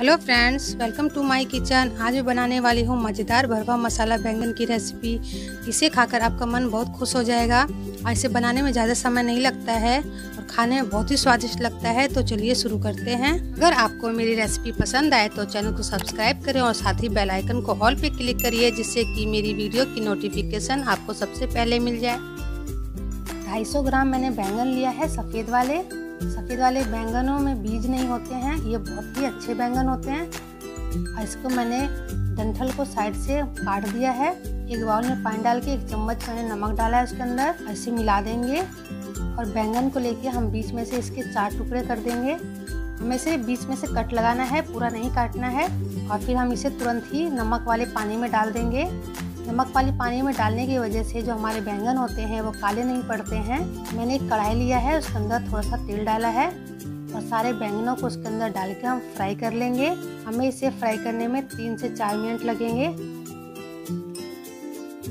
Hello friends, welcome to my kitchen. आज मैं बनाने वाली हूँ मज़ेदार भरवा मसाला बैंगन की रेसिपी। इसे खाकर आपका मन बहुत खुश हो जाएगा और इसे बनाने में ज़्यादा समय नहीं लगता है और खाने में बहुत ही स्वादिष्ट लगता है। तो चलिए शुरू करते हैं। अगर आपको मेरी रेसिपी पसंद आए तो चैनल को सब्सक्राइब करें और साथ ही बेल आइकन को ऑल पे क्लिक करिए, जिससे कि मेरी वीडियो की नोटिफिकेशन आपको सबसे पहले मिल जाए। 250 ग्राम मैंने बैंगन लिया है, सफ़ेद वाले बैंगनों में बीज नहीं होते हैं, ये बहुत ही अच्छे बैंगन होते हैं। और इसको मैंने डंठल को साइड से काट दिया है। एक बाउल में पानी डाल के 1 चम्मच मैंने नमक डाला है, उसके अंदर ऐसे मिला देंगे। और बैंगन को लेके हम बीच में से इसके 4 टुकड़े कर देंगे। हमें इसे बीच में से कट लगाना है, पूरा नहीं काटना है। और फिर हम इसे तुरंत ही नमक वाले पानी में डाल देंगे। नमक वाले पानी में डालने की वजह से जो हमारे बैंगन होते हैं वो काले नहीं पड़ते हैं। मैंने एक कढ़ाई लिया है, उसके अंदर थोड़ा सा तेल डाला है और सारे बैंगनों को उसके अंदर डाल के हम फ्राई कर लेंगे। हमें इसे फ्राई करने में 3 से 4 मिनट लगेंगे।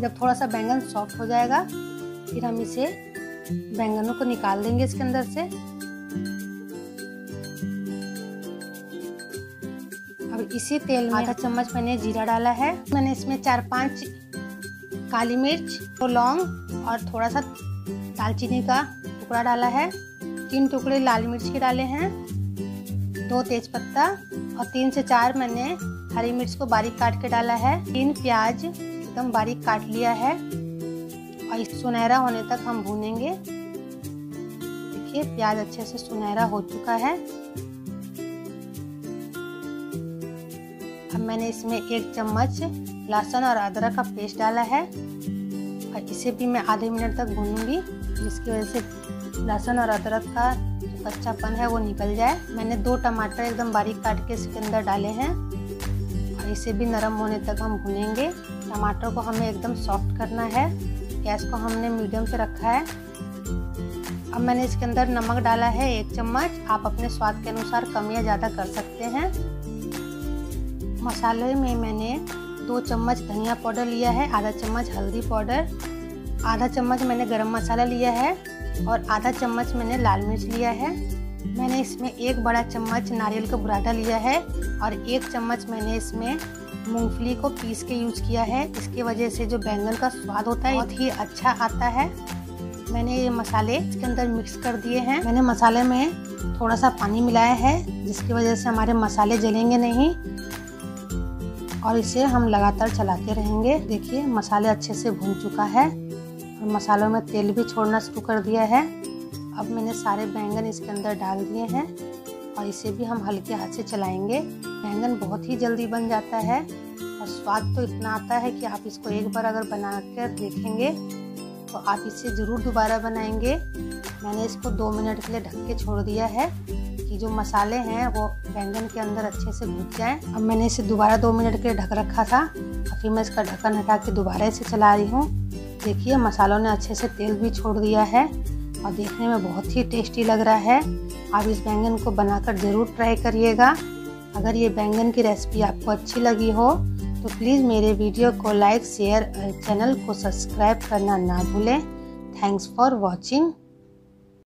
जब थोड़ा सा बैंगन सॉफ्ट हो जाएगा फिर हम इसे बैंगनों को निकाल देंगे इसके अंदर से। अब इसी तेल में 1/2 चम्मच मैंने जीरा डाला है। मैंने इसमें 4-5 काली मिर्च और लौंग और थोड़ा सा दालचीनी का टुकड़ा डाला है। 3 टुकड़े लाल मिर्च के डाले हैं, 2 तेज़पत्ता और 3 से 4 मैंने हरी मिर्च को बारीक काट के डाला है। 3 प्याज एकदम बारीक काट लिया है और इस सुनहरा होने तक हम भूनेंगे। देखिए प्याज अच्छे से सुनहरा हो चुका है। अब मैंने इसमें 1 चम्मच लहसुन और अदरक का पेस्ट डाला है और इसे भी मैं आधे मिनट तक भूनूंगी, जिसकी वजह से लहसुन और अदरक का जो कच्चापन है वो निकल जाए। मैंने 2 टमाटर एकदम बारीक काट के इसके अंदर डाले हैं और इसे भी नरम होने तक हम भूनेंगे। टमाटर को हमें एकदम सॉफ्ट करना है। गैस को हमने मीडियम पे रखा है। अब मैंने इसके अंदर नमक डाला है 1 चम्मच। आप अपने स्वाद के अनुसार कम या ज़्यादा कर सकते हैं। मसाले में मैंने 2 चम्मच धनिया पाउडर लिया है, 1/2 चम्मच हल्दी पाउडर, 1/2 चम्मच मैंने गरम मसाला लिया है और 1/2 चम्मच मैंने लाल मिर्च लिया है। मैंने इसमें 1 बड़ा चम्मच नारियल का बुरादा लिया है और 1 चम्मच मैंने इसमें मूंगफली को पीस के यूज़ किया है। इसकी वजह से जो बैंगन का स्वाद होता है बहुत ही अच्छा आता है। मैंने ये मसाले इसके अंदर मिक्स कर दिए हैं। मैंने मसाले में थोड़ा सा पानी मिलाया है, जिसकी वजह से हमारे मसाले जलेंगे नहीं और इसे हम लगातार चलाते रहेंगे। देखिए मसाले अच्छे से भून चुका है और मसालों में तेल भी छोड़ना शुरू कर दिया है। अब मैंने सारे बैंगन इसके अंदर डाल दिए हैं और इसे भी हम हल्के हाथ से चलाएंगे। बैंगन बहुत ही जल्दी बन जाता है और स्वाद तो इतना आता है कि आप इसको एक बार अगर बना कर देखेंगे तो आप इसे ज़रूर दोबारा बनाएंगे। मैंने इसको 2 मिनट के लिए ढक के छोड़ दिया है कि जो मसाले हैं वो बैंगन के अंदर अच्छे से घुस जाएँ। अब मैंने इसे दोबारा 2 मिनट के लिए ढक रखा था और फिर मैं इसका ढक्कन हटा के दोबारा इसे चला रही हूँ। देखिए मसालों ने अच्छे से तेल भी छोड़ दिया है और देखने में बहुत ही टेस्टी लग रहा है। आप इस बैंगन को बनाकर ज़रूर ट्राई करिएगा। अगर ये बैंगन की रेसिपी आपको अच्छी लगी हो तो प्लीज़ मेरे वीडियो को लाइक, शेयर और चैनल को सब्सक्राइब करना ना भूलें। Thanks for watching.